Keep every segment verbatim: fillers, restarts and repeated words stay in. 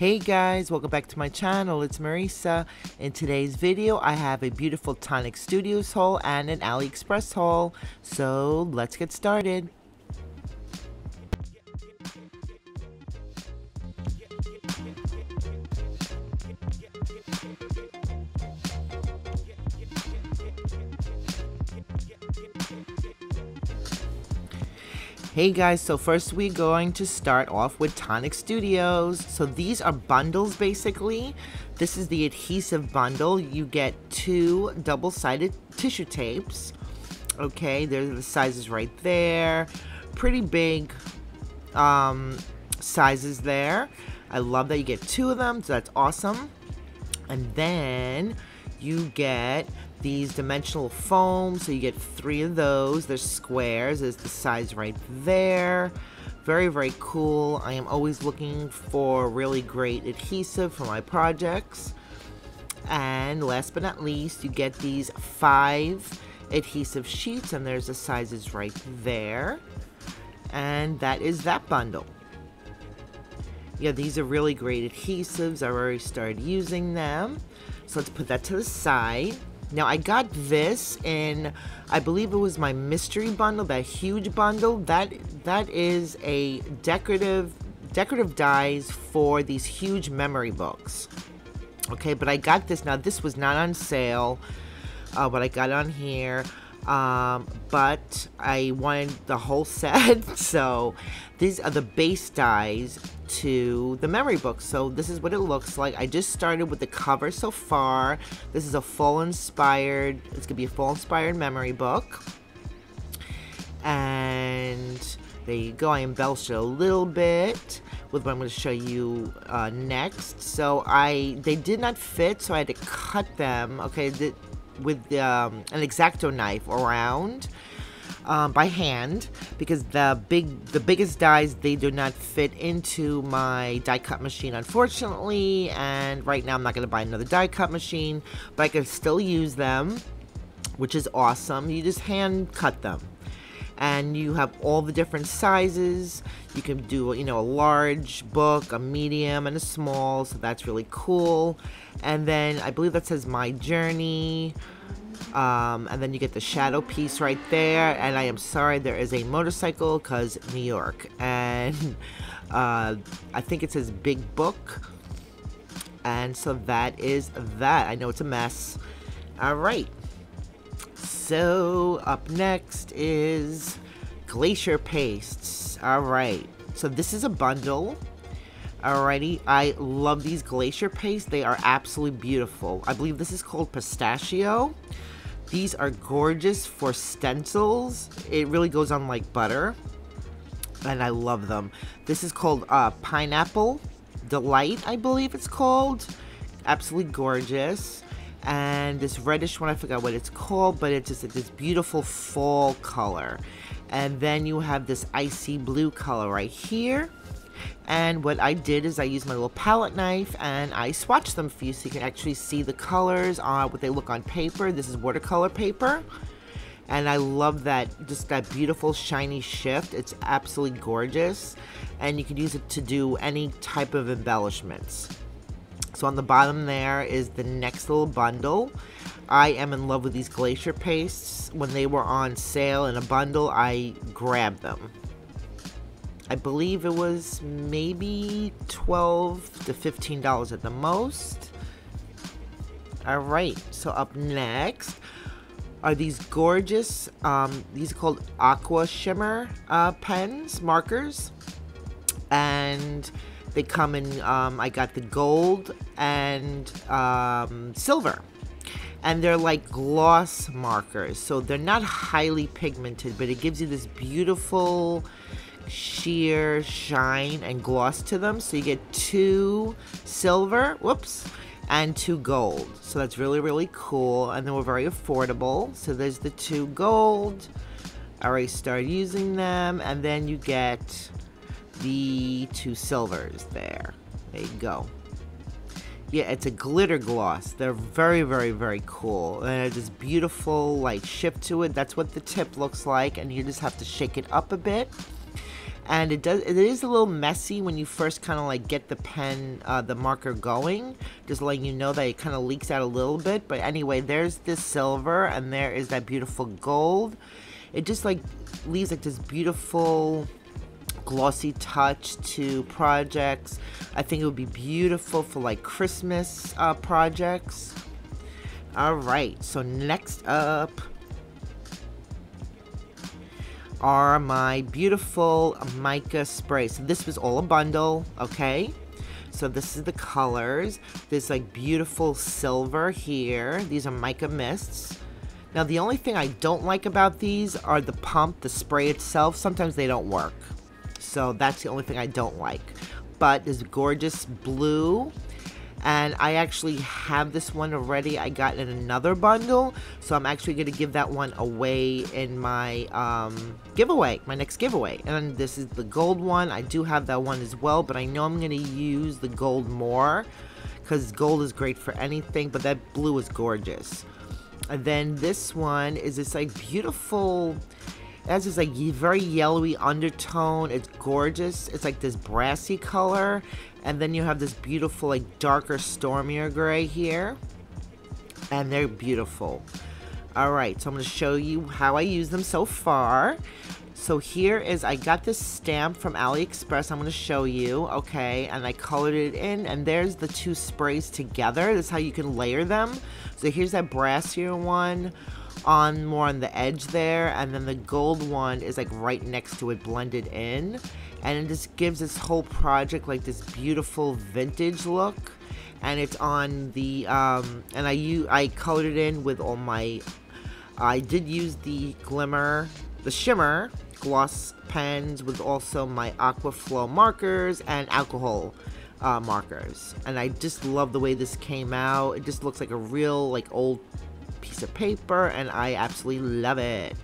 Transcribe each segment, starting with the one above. Hey guys, welcome back to my channel. It's Marisa. In today's video I have a beautiful Tonic Studios haul and an AliExpress haul, so let's get started. Hey guys, so first we're going to start off with Tonic Studios. So these are bundles basically. This is the adhesive bundle. You get two double-sided tissue tapes. Okay, there's the sizes right there. Pretty big um, sizes there. I love that you get two of them, so that's awesome. And then you get these dimensional foam, so you get three of those. They're squares, is the size right there. Very, very cool. I am always looking for really great adhesive for my projects. And last but not least, you get these five adhesive sheets, and there's the sizes right there. And that is that bundle. Yeah, these are really great adhesives. I've already started using them. So let's put that to the side. Now I got this in, I believe it was my mystery bundle, that huge bundle. That that is a decorative decorative dies for these huge memory books. Okay, but I got this. Now this was not on sale, uh, but I got on here. Um, but I wanted the whole set, so these are the base dies to the memory book. So this is what it looks like. I just started with the cover so far. This is a fall inspired, it's gonna be a fall inspired memory book. And there you go, I embellished it a little bit with what I'm gonna show you uh, next. So I, they did not fit, so I had to cut them, okay, the, with um, an X-Acto knife around um, by hand, because the big, the biggest dies, they do not fit into my die cut machine, unfortunately. And right now I'm not going to buy another die cut machine, but I can still use them, which is awesome. You just hand cut them, and you have all the different sizes. You can do, you know, a large book, a medium, and a small, so that's really cool. And then I believe that says My Journey, um, and then you get the shadow piece right there. And I am sorry, there is a motorcycle, because New York. And uh, I think it says Big Book, and so that is that. I know it's a mess. All right. So up next is Glacier Pastes. All right, so this is a bundle. Alrighty, I love these Glacier Pastes. They are absolutely beautiful. I believe this is called Pistachio. These are gorgeous for stencils. It really goes on like butter, and I love them. This is called uh, Pineapple Delight, I believe it's called. Absolutely gorgeous. And this reddish one, I forgot what it's called, but it's just like this beautiful fall color. And then you have this icy blue color right here. And what I did is I used my little palette knife and I swatched them for you, so you can actually see the colors on uh, what they look on paper. This is watercolor paper, and I love that, just that beautiful shiny shift. It's absolutely gorgeous, and you can use it to do any type of embellishments. So on the bottom there is the next little bundle. I am in love with these Glacier Pastes. When they were on sale in a bundle, I grabbed them. I believe it was maybe twelve to fifteen dollars at the most. Alright, so up next are these gorgeous, um, these are called Aqua Shimmer uh, pens, markers. And they come in, um, I got the gold and um, silver. And they're like gloss markers, so they're not highly pigmented, but it gives you this beautiful sheer shine and gloss to them. So you get two silver, whoops, and two gold. So that's really, really cool. And they were very affordable. So there's the two gold. I already started using them. And then you get the two silvers there. There you go. Yeah, it's a glitter gloss. They're very, very, very cool. And it's this beautiful, like, shift to it. That's what the tip looks like. And you just have to shake it up a bit. and it does it is a little messy when you first kind of like get the pen uh, the marker going, just letting you know that it kind of leaks out a little bit. But anyway, there's this silver and there is that beautiful gold. It just like leaves like this beautiful glossy touch to projects. I think it would be beautiful for like Christmas uh, projects. All right, so next up are my beautiful mica spray. So this was all a bundle, okay? So this is the colors. This like beautiful silver here. These are mica mists. Now the only thing I don't like about these are the pump, the spray itself. Sometimes they don't work. So that's the only thing I don't like. But this gorgeous blue, and I actually have this one already. I got in another bundle, so I'm actually going to give that one away in my um, giveaway, my next giveaway. And then this is the gold one. I do have that one as well, but I know I'm going to use the gold more because gold is great for anything, but that blue is gorgeous. And then this one is this like beautiful, it has this like very yellowy undertone. It's gorgeous. It's like this brassy color. And then you have this beautiful like darker stormier gray here, and they're beautiful. All right, so I'm going to show you how I use them so far. So here is, I got this stamp from AliExpress. I'm going to show you, okay, and I colored it in, and there's the two sprays together. That's how you can layer them. So here's that brassier one on more on the edge there, and then the gold one is like right next to it, blended in, and it just gives this whole project like this beautiful vintage look. And it's on the um and I you I colored it in with all my I did use the glimmer the shimmer gloss pens with also my Aqua Flow markers and alcohol uh, markers, and I just love the way this came out. It just looks like a real like old piece of paper, and I absolutely love it.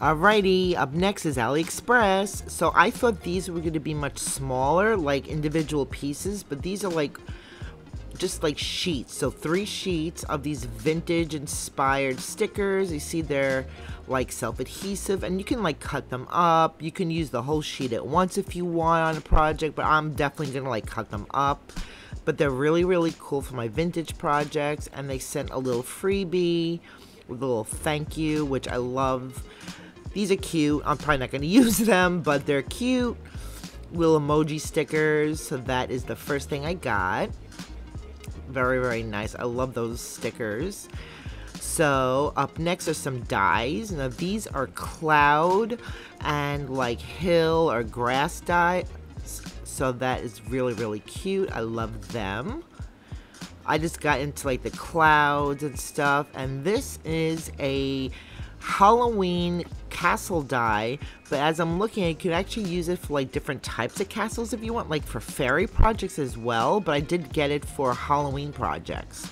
Alrighty, up next is AliExpress. So I thought these were going to be much smaller, like individual pieces, but these are like just like sheets. So three sheets of these vintage inspired stickers. You see they're like self-adhesive, and you can like cut them up. You can use the whole sheet at once if you want on a project, but I'm definitely going to like cut them up. But they're really, really cool for my vintage projects, and they sent a little freebie with a little thank you, which I love. These are cute. I'm probably not going to use them, but they're cute little emoji stickers. So that is the first thing I got. Very, very nice. I love those stickers. So up next are some dyes. Now these are cloud and like hill or grass dye. So that is really, really cute. I love them. I just got into like the clouds and stuff. And this is a Halloween castle die. But as I'm looking, you could actually use it for like different types of castles if you want, like for fairy projects as well. But I did get it for Halloween projects.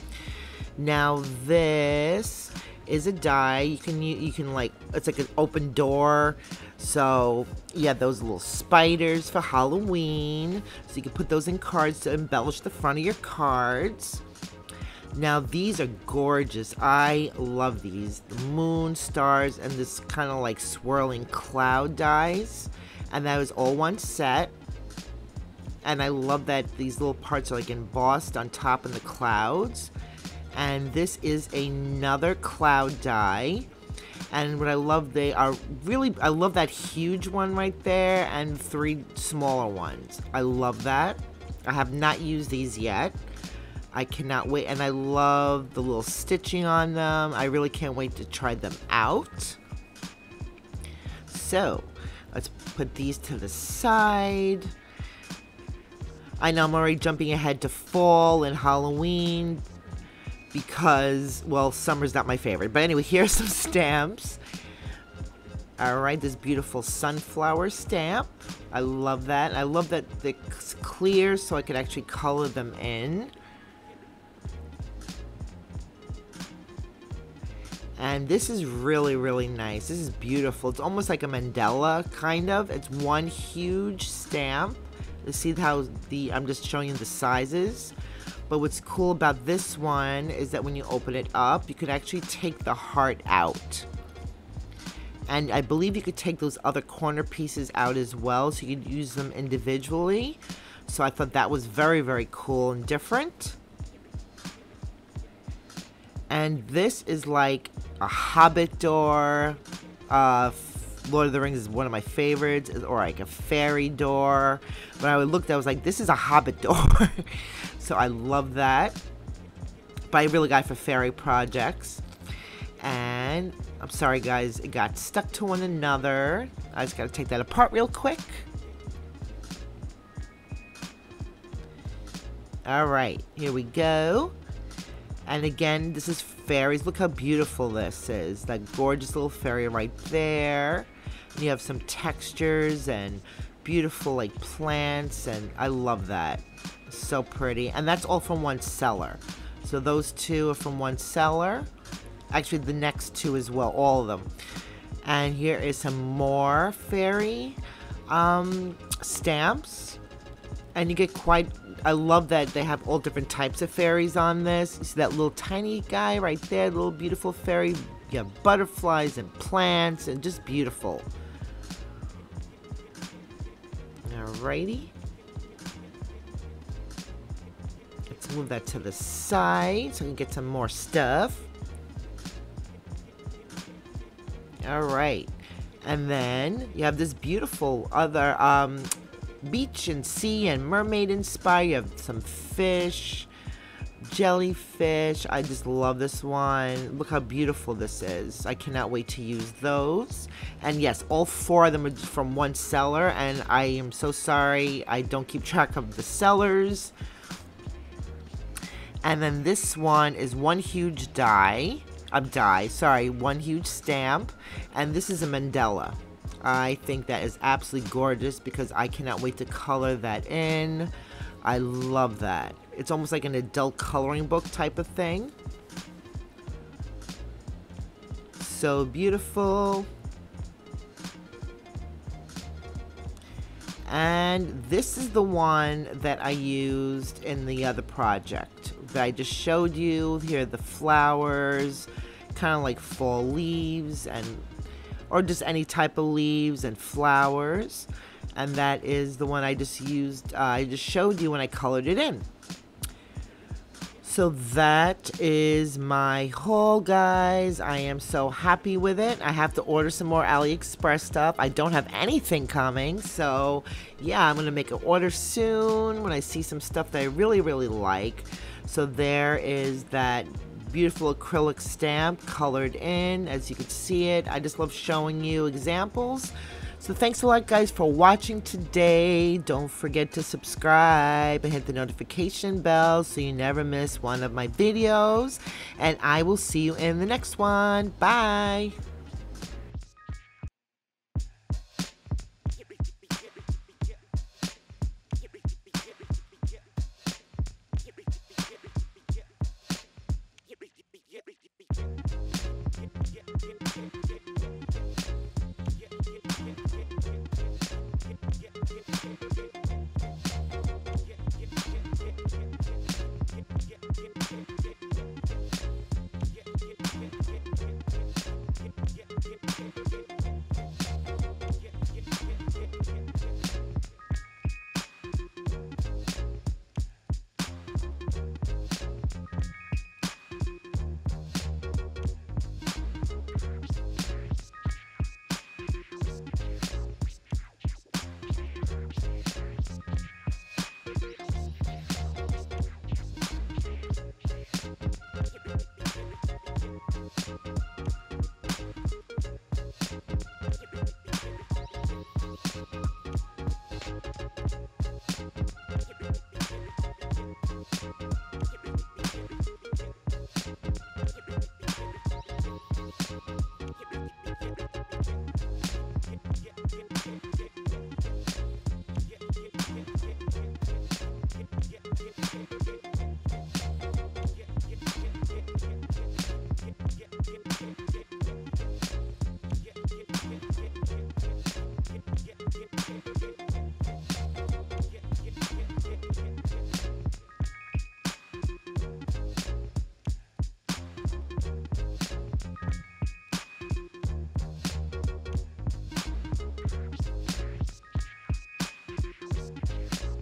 Now this is a die. You can you can like, it's like an open door. So yeah, those little spiders for Halloween. So you can put those in cards to embellish the front of your cards. Now these are gorgeous. I love these. The moon, stars, and this kind of like swirling cloud dies. And that was all one set. And I love that these little parts are like embossed on top in the clouds. And this is another cloud die. And what I love, they are really, I love that huge one right there and three smaller ones. I love that. I have not used these yet. I cannot wait. And I love the little stitching on them. I really can't wait to try them out. So let's put these to the side. I know I'm already jumping ahead to fall and Halloween, because, well, summer's not my favorite. But anyway, here's some stamps. All right, this beautiful sunflower stamp. I love that. I love that it's clear so I could actually color them in. And this is really, really nice. This is beautiful. It's almost like a mandala, kind of. It's one huge stamp. You see how the, I'm just showing you the sizes. But what's cool about this one is that when you open it up, you could actually take the heart out. And I believe you could take those other corner pieces out as well, so you could use them individually. So I thought that was very, very cool and different. And this is like a Hobbit door. Uh, Lord of the Rings is one of my favorites. Or like a fairy door. When I looked, I was like, this is a Hobbit door. So I love that. But I really got it for fairy projects. And I'm sorry guys, it got stuck to one another. I just gotta take that apart real quick. Alright, here we go. And again, this is fairies. Look how beautiful this is. That gorgeous little fairy right there. And you have some textures and beautiful like plants, and I love that. So pretty. And that's all from one seller. So those two are from one seller. Actually, the next two as well, all of them. And here is some more fairy um, stamps. And you get quite, I love that they have all different types of fairies on this. You see that little tiny guy right there, little beautiful fairy. You have butterflies and plants and just beautiful. Alrighty. Let's move that to the side so we can get some more stuff. Alright. And then you have this beautiful other um, beach and sea and mermaid inspired. You have some fish, jellyfish. I just love this one. Look how beautiful this is. I cannot wait to use those. And yes, all four of them are from one seller. And I am so sorry, I don't keep track of the sellers. And then this one is one huge die. Um, die, sorry, one huge stamp, and this is a mandala. I think that is absolutely gorgeous because I cannot wait to color that in. I love that. It's almost like an adult coloring book type of thing. So beautiful. And this is the one that I used in the other project that I just showed you. Here are the flowers, kind of like fall leaves, and or just any type of leaves and flowers. And that is the one I just used, uh, I just showed you when I colored it in. So that is my haul, guys. I am so happy with it. I have to order some more AliExpress stuff. I don't have anything coming, so yeah, I'm gonna make an order soon when I see some stuff that I really, really like. So there is that beautiful acrylic stamp colored in, as you can see it. I just love showing you examples. So thanks a lot guys for watching today. Don't forget to subscribe and hit the notification bell so you never miss one of my videos. And I will see you in the next one. Bye.